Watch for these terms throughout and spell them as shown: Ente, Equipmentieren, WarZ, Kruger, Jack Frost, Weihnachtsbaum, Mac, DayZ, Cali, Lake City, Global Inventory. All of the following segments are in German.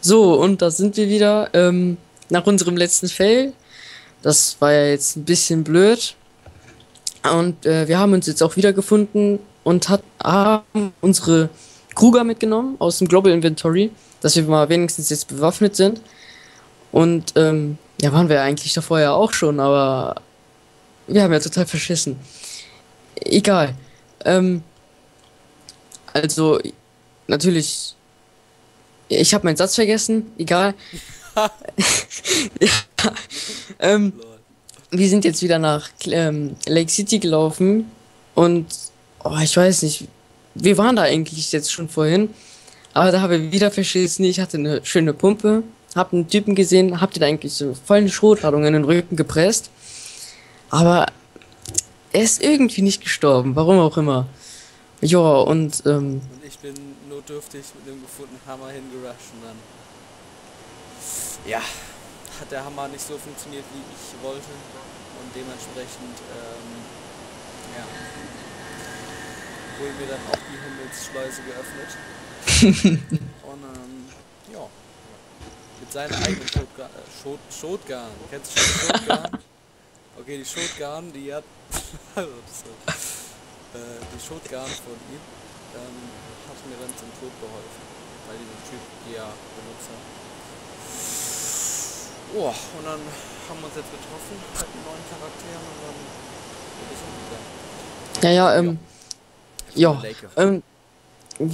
So, und da sind wir wieder nach unserem letzten Fail. Das war ja jetzt ein bisschen blöd. Und wir haben uns jetzt auch wiedergefunden und haben unsere Kruger mitgenommen aus dem Global Inventory, dass wir mal wenigstens jetzt bewaffnet sind. Und ja, waren wir eigentlich davor ja auch schon, aber wir haben ja total verschissen. Egal. Also, natürlich, ich habe meinen Satz vergessen, egal. Ja. Wir sind jetzt wieder nach Lake City gelaufen und oh, ich weiß nicht, wir waren da eigentlich jetzt schon vorhin, aber da haben wir wieder verschissen. Ich hatte eine schöne Pumpe, hab einen Typen gesehen, hab den eigentlich so voll eine Schrotladung in den Rücken gepresst, aber er ist irgendwie nicht gestorben, warum auch immer. Ja, und und ich bin notdürftig mit dem gefundenen Hammer hingerusht und dann, ja, hat der Hammer nicht so funktioniert, wie ich wollte und dementsprechend, ja, wurde mir dann auch die Himmelsschleuse geöffnet und, ja, mit seiner eigenen Shotgun, kennst du schon die Shotgun? Okay, die Shotgun, die hat, also das ist, die Shotgun von ihm, hat mir dann zum Tod geholfen, weil dieser Typ die ja benutzt hat. Oh, und dann haben wir uns jetzt getroffen, halt einen neuen Charakter und dann bin ich umgegangen. Ja,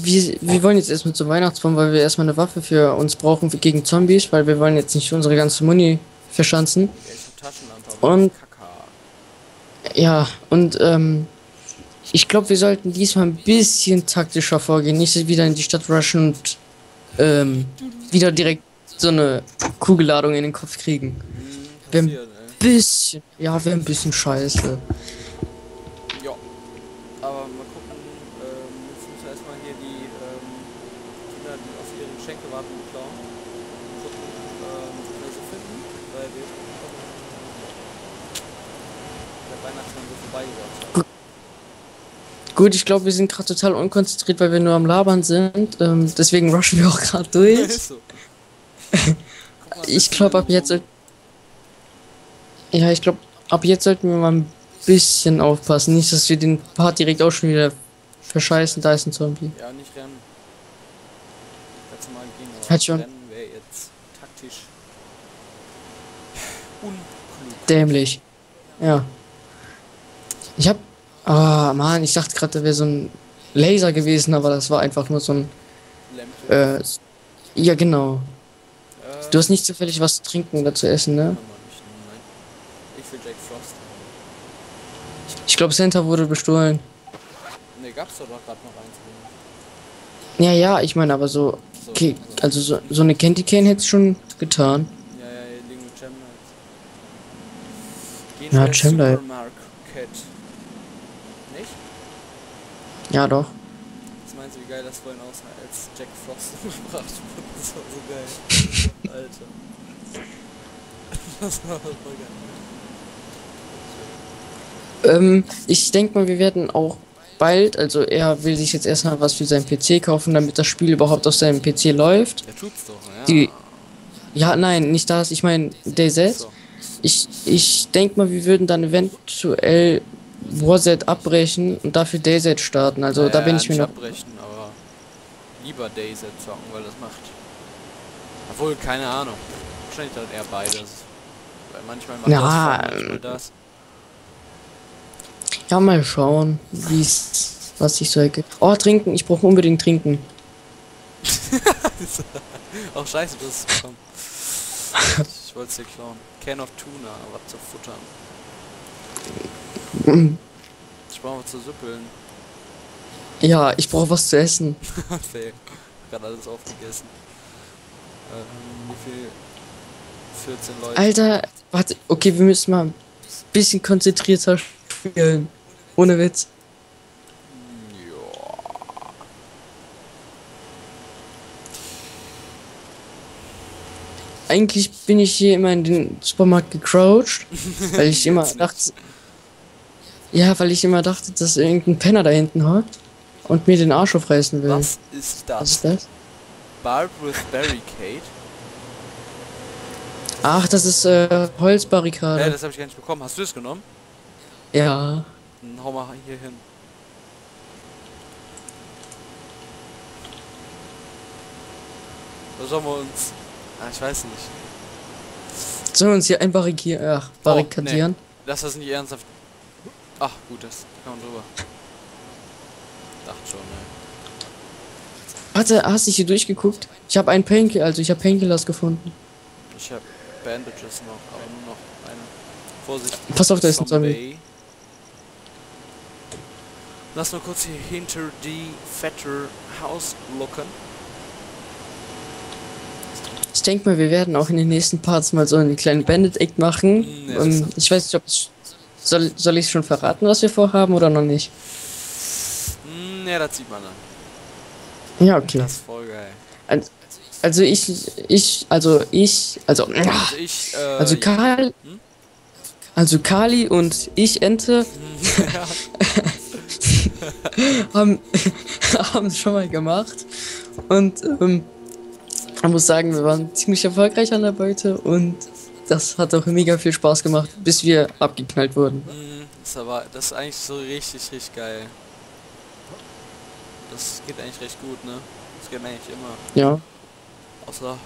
ja, ja, wir wollen jetzt erstmal zum Weihnachtsbaum, weil wir erstmal eine Waffe für uns brauchen gegen Zombies, weil wir wollen jetzt nicht unsere ganze Muni verschanzen. Ja, ich hab Taschenlampe, aber und Kaka. Ja, und, ich glaube, wir sollten diesmal ein bisschen taktischer vorgehen, nicht wieder in die Stadt rushen und wieder direkt so eine Kugelladung in den Kopf kriegen. Wäre ein bisschen, ja, wäre ein bisschen scheiße. Ja, aber mal gucken, jetzt müssen wir erstmal hier die Kinder, die auf ihren Schenkel warten, klauen. Gucken, was sie finden, weil wir der Weihnachtsmann so vorbeigebracht haben. Gut, ich glaube, wir sind gerade total unkonzentriert, weil wir nur am Labern sind. Deswegen rushen wir auch gerade durch. Ich glaube, ab jetzt... Ja, ich glaube, ab jetzt sollten wir mal ein bisschen aufpassen. Nicht, dass wir den Part direkt auch schon wieder verscheißen. Da ist ein Zombie. Ja, nicht rennen. Kannst du mal gehen, aber halt schon. Rennen wäre jetzt taktisch unklug. Dämlich. Ja. Ich habe... Ah, Mann, ich dachte gerade, da wäre so ein Laser gewesen, aber das war einfach nur so ein... ja, genau. Du hast nicht zufällig was zu trinken oder zu essen, ne? Ich will Jack Frost. Ich glaube, Santa wurde bestohlen. Ne, gab's doch gerade noch eins. Ja, ja, ich meine, aber so... Okay, also so eine Candy Cane hätte es schon getan. Ja, ja, hier liegen mit Gemlights. Ja, Gemlights. Ja, doch. Was meinst du, wie geil das vorhin aussah, als Jack Frost umgebracht wurde? Das war so geil. Alter. Das war voll geil. Ich denke mal, wir werden auch bald, also er will sich jetzt erstmal was für seinen PC kaufen, damit das Spiel überhaupt auf seinem PC läuft. Der tut's doch, ja. Ja, nein, nicht das, ich meine DayZ. Ich denke mal, wir würden dann eventuell Warset abbrechen und dafür DayZ starten, also ja, da bin ich mir noch... abbrechen, aber lieber DayZ zocken, weil das macht... Obwohl, keine Ahnung. Wahrscheinlich dann eher beides. Weil manchmal macht das. Ja, mal schauen, wie's, was sich so ergibt. Oh, trinken, ich brauche unbedingt trinken. Auch scheiße, du hast es bekommen. Ich wollte es dir klauen. Can of Tuna, was zu futtern. Ich brauche was zu süppeln. Ja, ich brauche was zu essen. Fail. Gerade alles aufgegessen. Wie viel? 14 Leute. Alter, warte. Okay, wir müssen mal ein bisschen konzentrierter spielen. Ohne Witz. Ja. Eigentlich bin ich hier immer in den Supermarkt gecrouched, weil ich immer dachte... Ja, weil ich immer dachte, dass irgendein Penner da hinten hockt und mir den Arsch aufreißen will. Was ist das? Was ist das? Barbarous Barricade. Ach, das ist Holzbarrikade. Ja, das habe ich gar nicht bekommen. Hast du es genommen? Ja. Dann hau mal hier hin. Sollen wir uns... Ah, ich weiß nicht. Sollen wir uns hier barrikadieren? Oh, nee. Lass das nicht ernsthaft... Ach gut, das kann man drüber. Dachte schon, ne. Warte, hast du hier durchgeguckt? Ich habe einen Painkiller, also ich habe Painkillers gefunden. Ich habe Bandages noch, aber nur noch eine. Vorsicht. Pass auf, da ist ein Zombie. Lass nur kurz hier hinter die Vetter House locken. Ich denke mal, wir werden auch in den nächsten Parts mal so einen kleinen Bandit-Act machen. Ja, und ich weiß nicht, ob ich... Soll ich schon verraten, was wir vorhaben, oder noch nicht? Ja, das sieht man dann. Ja, okay. Das ist voll geil. Also Kali und ich, Ente, ja. haben es schon mal gemacht. Und man muss sagen, wir waren ziemlich erfolgreich an der Beute und das hat auch mega viel Spaß gemacht, bis wir abgeknallt wurden. Das ist eigentlich so richtig geil. Das geht eigentlich recht gut, ne? Das geht eigentlich immer. Ja. Außer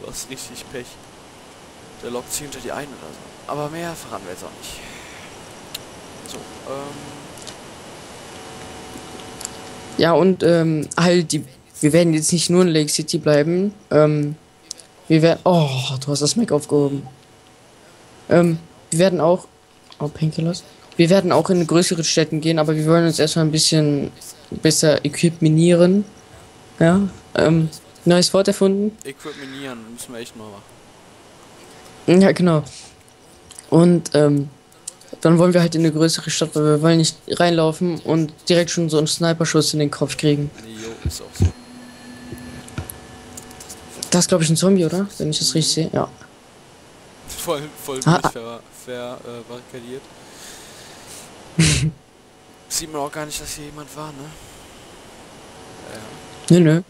du hast richtig Pech. Der lockt sich hinter dir ein oder so. Aber mehr verraten wir jetzt auch nicht. So, ja, und wir werden jetzt nicht nur in Lake City bleiben. Wir werden... Oh, du hast das Mac aufgehoben. Wir werden auch... Oh, Painkillers. Wir werden auch in größere Städten gehen, aber wir wollen uns erstmal ein bisschen besser equipmentieren. Ja, neues Wort erfunden. Equipmentieren, müssen wir echt mal machen. Ja, genau. Und, dann wollen wir halt in eine größere Stadt, weil wir wollen nicht reinlaufen und direkt schon so einen Sniperschuss in den Kopf kriegen. Jo, ist auch so. Das ist, glaube ich, ein Zombie, oder? Wenn ich das richtig sehe, ja. Voll verbarrikadiert. Sieht man auch gar nicht, dass hier jemand war, ne? Ja. Nö.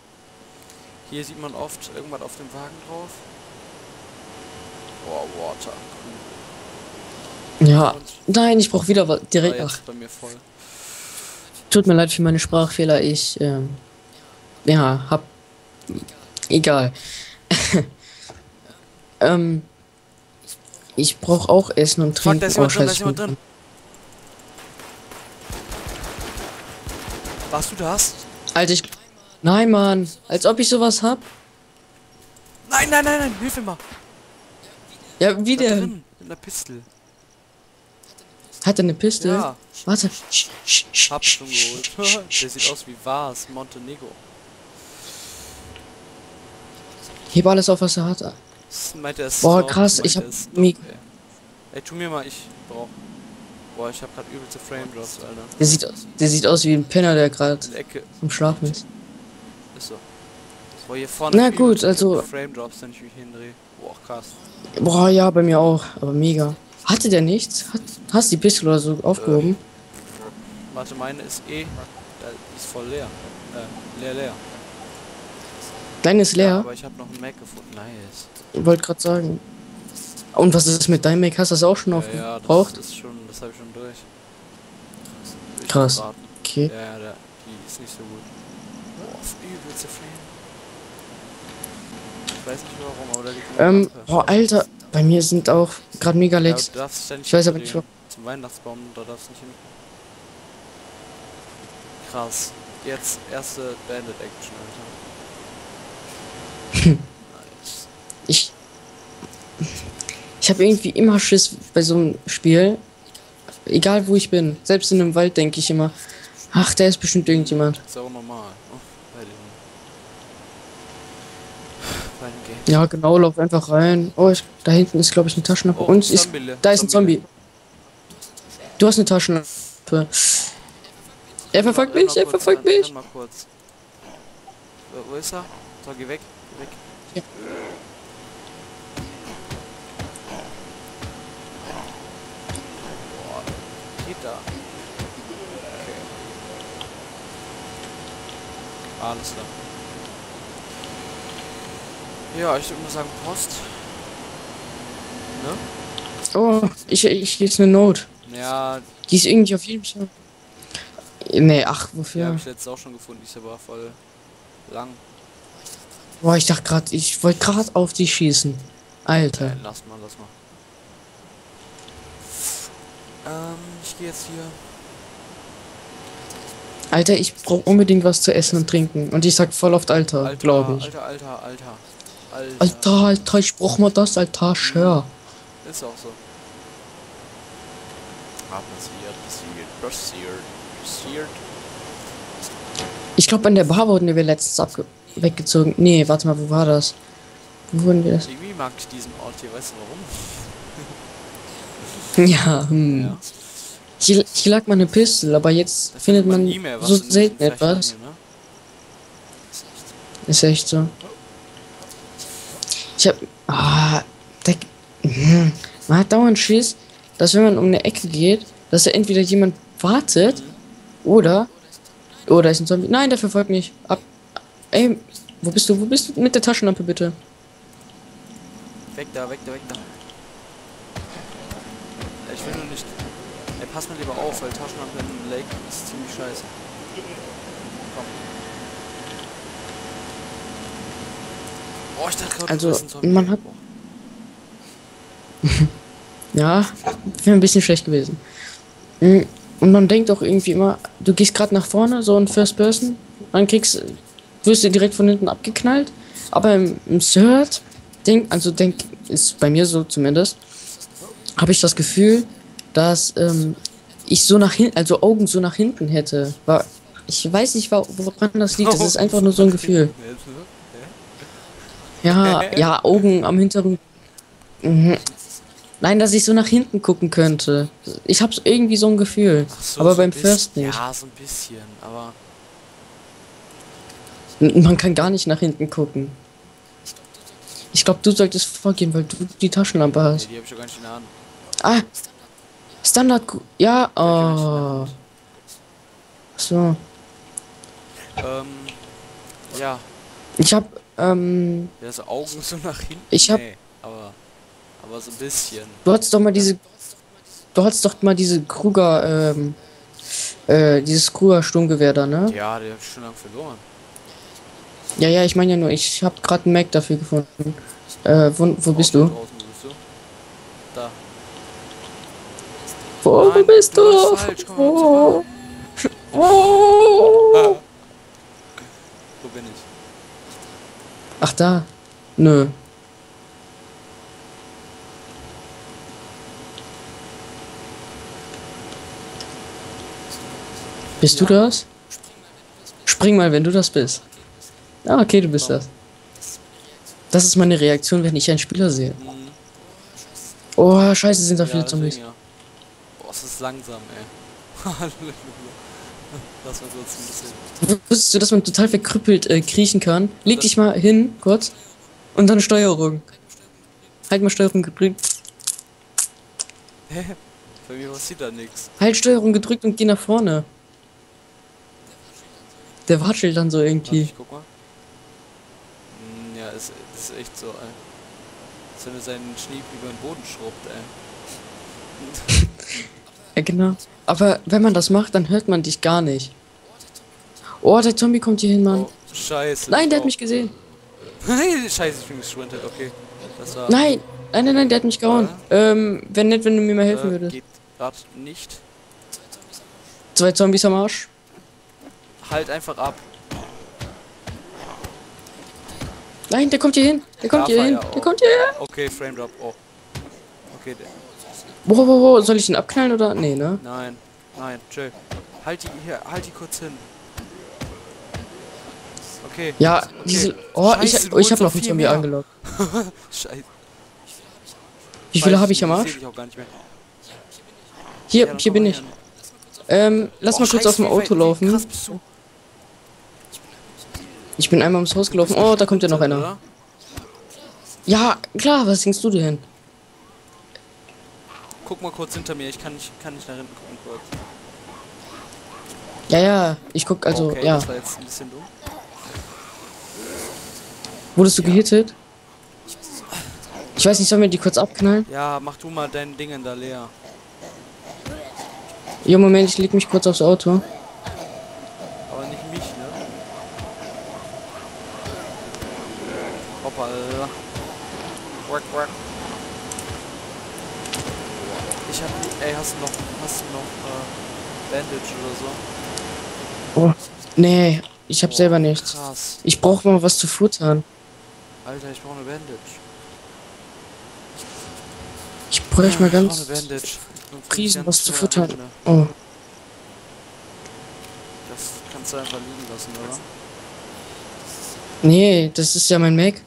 Hier sieht man oft irgendwas auf dem Wagen drauf. Oh, Water. Cool. Ja. Und nein, ich brauche wieder was. Direkt. Ach. Bei mir voll. Tut mir leid für meine Sprachfehler. Ich, ja, hab... Egal. Ich brauche auch Essen und Trinken. Fuck, da ist jemand drin. Warst du das? Alter, ich... Nein, Mann. Als ob ich sowas hab. Nein. Hilf mir mal. Ja, wie der? Mit einer Pistole. Hat er eine Pistole? Ja. Warte. Hab's schon geholt. Der sieht aus wie Vars, Montenegro. Heb alles auf, was er hat. Boah, krass, ich hab... Ey, tu mir mal, ich brauch... Boah, ich hab grad übelste Frame Drops, Alter. Der sieht aus wie ein Penner, der grad im Schlaf ist. Ist so. Boah, hier vorne... Na gut, also... Frame Drops, wenn ich mich hindrehe. Boah, krass. Boah, ja, bei mir auch, aber mega. Hatte der nichts? Hast die Pistole oder so aufgehoben? Warte, meine ist eh... Da ist voll leer. Leer. Deine ist leer. Ja, aber ich habe noch einen Mac gefunden. Nice. Ich wollte gerade sagen. Und was ist mit deinem Mac? Hast du das auch schon aufgebraucht? Ja, das habe ich schon durch. Krass. Okay. Ja, die ist nicht so gut. Boah, übelste Flame. Ich weiß nicht warum, aber da liegt boah, Alter, bei mir sind auch gerade mega Lags. Ja, ich weiß aber nicht warum. Zum Weihnachtsbaum, da darfst du nicht hin. Krass. Jetzt erste Bandit-Action, Alter. Ich habe irgendwie immer Schiss bei so einem Spiel. Egal wo ich bin. Selbst in einem Wald denke ich immer. Ach, da ist bestimmt irgendjemand. Das ist auch normal. Oh, bei den ja, genau, lauf einfach rein. Oh, da hinten ist, glaube ich, eine Taschenlampe. Oh, da ist ein Zombie. Du hast eine Taschenlampe. Er verfolgt mich, Mal kurz. Wo ist er? So, geh weg. Ja. Boah, geht da. Okay. Alles klar. Ja, ich würde mal sagen Post. Ne? Oh, ich lese eine Note. Ja. Die ist irgendwie auf jeden Fall. Nee, ach, wofür? Ja, hab ich jetzt auch schon gefunden, die ist aber voll lang. Boah, ich dachte gerade, ich wollte gerade auf dich schießen. Alter. Nein, lass mal, lass mal. Ich gehe jetzt hier. Alter, ich brauche unbedingt was zu essen und trinken. Und ich sag voll oft Alter, glaube ich. Alter, ich brauch mal das, Alter, sure. Ist auch so. Passiert. Ich glaube, an der Bar wurden wir letztens weggezogen. Nee, warte mal, wo war das? Wo wurden wir das? Irgendwie mag ich diesen Ort hier, weißt du warum? Ja, ja. Hier lag mal eine Pistole, aber jetzt das findet man so selten etwas. Dinge, ne? Ist echt so. Ich hab... Ah, man hat dauernd Schiss, dass wenn man um eine Ecke geht, dass da entweder jemand wartet, oder... Oh, da ist ein Zombie. Nein, der verfolgt mich. Ab. Ey, wo bist du? Wo bist du? Mit der Taschenlampe, bitte. Weg da, weg da, weg da. Ich will nur nicht... Ey, pass mal lieber auf, weil Taschenlampe im Lake ist ziemlich scheiße. Komm. Oh, ich dachte gerade, das ist ein Zombie. Man hat... Ja, wäre ein bisschen schlecht gewesen. Und man denkt auch irgendwie immer, du gehst gerade nach vorne, so in First Person, dann wirst du direkt von hinten abgeknallt. Aber im Third, ist bei mir so zumindest, habe ich das Gefühl, dass ich so nach hinten, also Augen so nach hinten hätte. Ich weiß nicht, woran das liegt, das ist einfach nur so ein Gefühl. Ja, Augen am hinteren... Nein, dass ich so nach hinten gucken könnte. Ich hab's irgendwie so ein Gefühl. So, aber so beim First nicht. Ja, so ein bisschen, aber... Man kann gar nicht nach hinten gucken. Ich glaube, du solltest vorgehen, weil du die Taschenlampe hast. Nee, die hab ich ja gar nicht in der Hand. Ah! Standard... Ja, oh... So. Ja. Ich hab, Ja, so Augen so nach hinten? Ich hab... Nee, aber so ein bisschen. Du hattest doch mal diese Kruger, dieses Kruger Sturmgewehr da, ne? Ja, der hat schon lange verloren. Ja, ich meine ja nur, ich habe gerade einen Mac dafür gefunden. Wo bist du? Draußen, wo bist du? Da. Wo bist du? Wo? Wo bin ich? Ach, da. Nö. Bist du das? Spring mal, wenn du das bist. Ah, okay, du bist das. Das ist meine Reaktion, wenn ich einen Spieler sehe. Oh, scheiße, sind da viele Zombies. Ja. Boah, es ist langsam, ey. Lass mal so ein bisschen. Wusstest du, dass man total verkrüppelt kriechen kann? Leg dich mal hin, kurz. Und dann Steuerung. Halt mal Steuerung gedrückt. Hä? Bei mir passiert da nichts. Halt Steuerung gedrückt und geh nach vorne. Der watschelt dann so irgendwie. Ich guck mal. Ja, ist echt so, ey. Als wenn er seinen Schnieb über den Boden schrubbt, ey. Ja, genau. Aber wenn man das macht, dann hört man dich gar nicht. Oh, der Zombie kommt hier hin, Mann. Oh, scheiße. Nein, der hat mich gesehen. Scheiße, ich bin geschwindet, okay. Das war... Nein, der hat mich gehauen. Wäre nett, wenn du mir mal helfen würdest. Geht grad nicht. Zwei Zombies am Arsch. Halt einfach ab. Nein, der kommt hier hin. Der kommt hier hin. Okay, Frame Drop. Oh. Okay, der. Wo, soll ich ihn abknallen oder? Nee, ne? Nein, chill. Halt die kurz hin. Okay. Ja, okay. Diese. Oh, Scheiße, ich hab noch einen Zombie angelockt. Scheiße. Wie viele habe ich am Arsch? Ich auch gar nicht mehr. Hier bin ich. Hin. Lass mal kurz auf dem Auto laufen. Ich bin einmal ums Haus gelaufen. Oh, da kommt ja noch einer. Ja, klar, was denkst du dir hin? Guck mal kurz hinter mir, ich kann nicht nach hinten gucken kurz. Ja, ich guck also, okay, ja. Das war jetzt ein bisschen dumm. Wurdest du gehittet? Ich weiß nicht, sollen wir die kurz abknallen? Ja, mach du mal dein Ding in der leer. Jo, Moment, ich leg mich kurz aufs Auto. Aber nicht mich, ne? Hoppa, Alter. Work, work. Ich hab... Ey, hast du noch Bandage oder so? Oh, nee, ich hab selber nichts. Krass. Ich brauch mal was zu futtern. Alter, ich brauch eine Bandage. Ich bräuchte mal ganz... Riesen was zu futtern. Ebene. Oh. Das kannst du einfach liegen lassen, oder? Nee, das ist ja mein Mac.